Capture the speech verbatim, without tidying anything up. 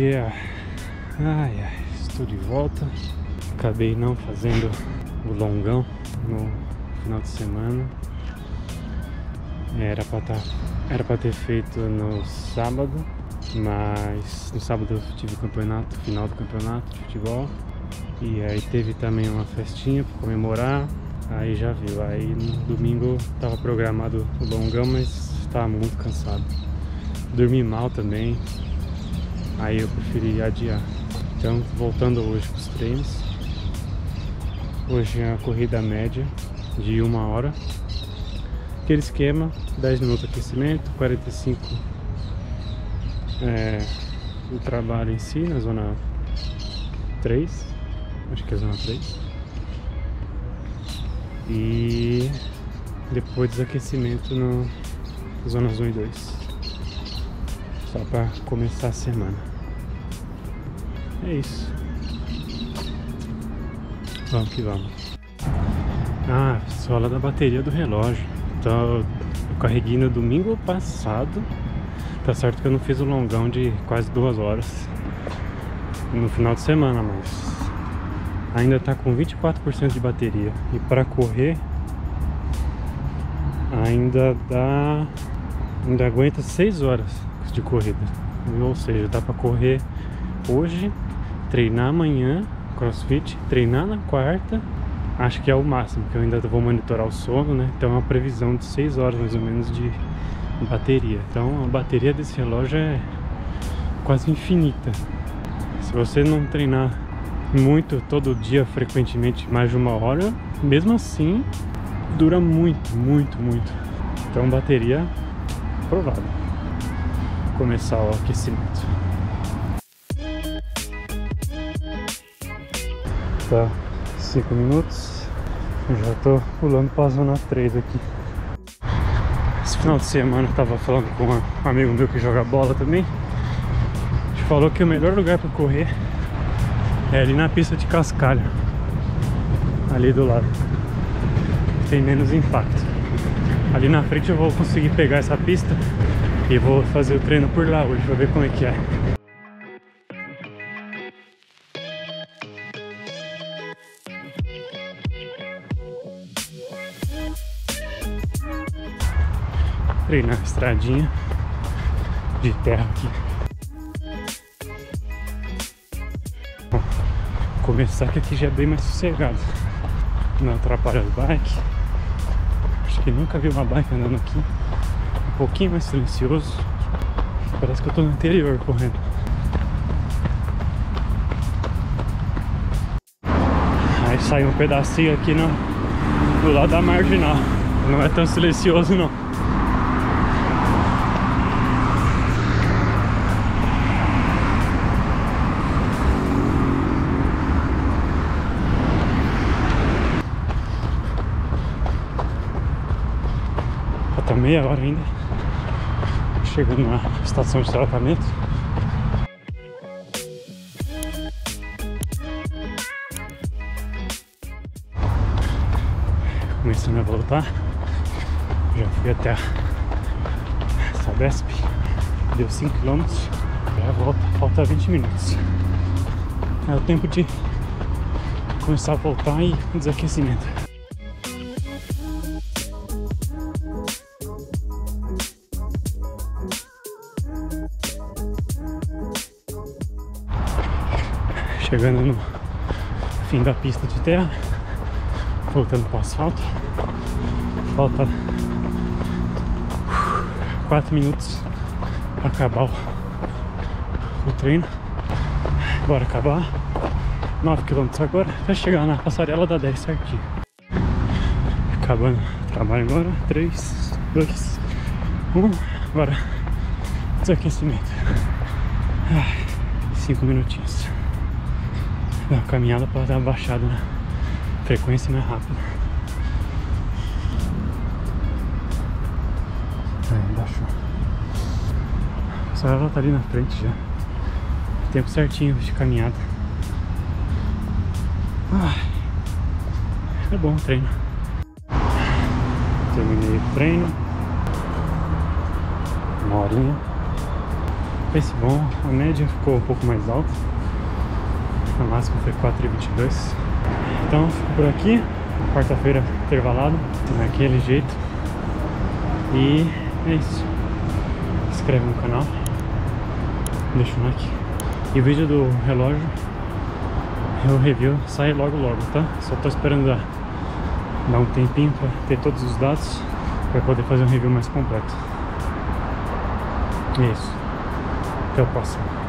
dia. Ai, ai, estou de volta. Acabei não fazendo o longão no final de semana. Era pra, tá, era pra ter feito no sábado, mas no sábado eu tive o campeonato, final do campeonato de futebol. E aí teve também uma festinha pra comemorar. Aí já viu, aí no domingo tava programado o longão, mas tava muito cansado. Dormi mal também, aí eu preferi adiar. Então, voltando hoje pros treinos. Hoje é a corrida média de uma hora. Aquele esquema, dez minutos de aquecimento, quarenta e cinco é, o trabalho em si, na zona três. Acho que é a zona três. E depois desaquecimento na zonas um e dois, só para começar a semana. É isso, vamos que vamos. Ah, sola da bateria do relógio. Então eu carreguei no domingo passado. Tá certo que eu não fiz o longão de quase duas horas no final de semana, mas ainda tá com vinte e quatro por cento de bateria. E para correr ainda dá, ainda aguenta seis horas de corrida. Ou seja, dá para correr hoje, treinar amanhã, crossfit, treinar na quarta. Acho que é o máximo, que eu ainda vou monitorar o sono, né? Então é uma previsão de seis horas mais ou menos de bateria. Então a bateria desse relógio é quase infinita. Se você não treinar muito, todo dia, frequentemente, mais de uma hora, mesmo assim dura muito, muito, muito. Então bateria provável. Começar o aquecimento. Tá, cinco minutos. Eu já tô pulando pra zona três aqui. Esse final de semana eu tava falando com um amigo meu que joga bola também. A gente falou que o melhor lugar pra correr é ali na pista de cascalho, ali do lado, tem menos impacto. Ali na frente eu vou conseguir pegar essa pista e vou fazer o treino por lá hoje, vou ver como é que é. Treinar a estradinha de terra aqui. Começar que aqui já é bem mais sossegado, não atrapalha as bikes. Acho que nunca vi uma bike andando aqui. Um pouquinho mais silencioso. Parece que eu tô no interior correndo. Aí sai um pedacinho aqui no, do lado da marginal. Não é tão silencioso não. Meia hora ainda, chegando na estação de tratamento. Começando a voltar, já fui até a Sabesp, deu cinco quilômetros, já volta, falta vinte minutos. É o tempo de começar a voltar e desaquecimento. Chegando no fim da pista de terra, voltando para o asfalto, falta quatro minutos para acabar o, o treino. Bora acabar, nove quilômetros agora, vai chegar na passarela da dez certinho. Acabando o trabalho agora, três, dois, um, agora desaquecimento, cinco minutinhos. Uma caminhada para dar uma baixada na frequência mais rápida. Aí, baixou. A passarela tá ali na frente já. Tempo certinho de caminhada. Ah, é bom o treino. Terminei o treino. Uma horinha. preço bom, a média ficou um pouco mais alta, a máxima foi quatro e vinte e dois. Então fico por aqui, quarta-feira intervalado, daquele jeito. E é isso. Se inscreve no canal, deixa o like. E o vídeo do relógio, o review, sai logo logo, tá? Só tô esperando dar, dar um tempinho pra ter todos os dados, pra poder fazer um review mais completo. É isso. Até o próximo.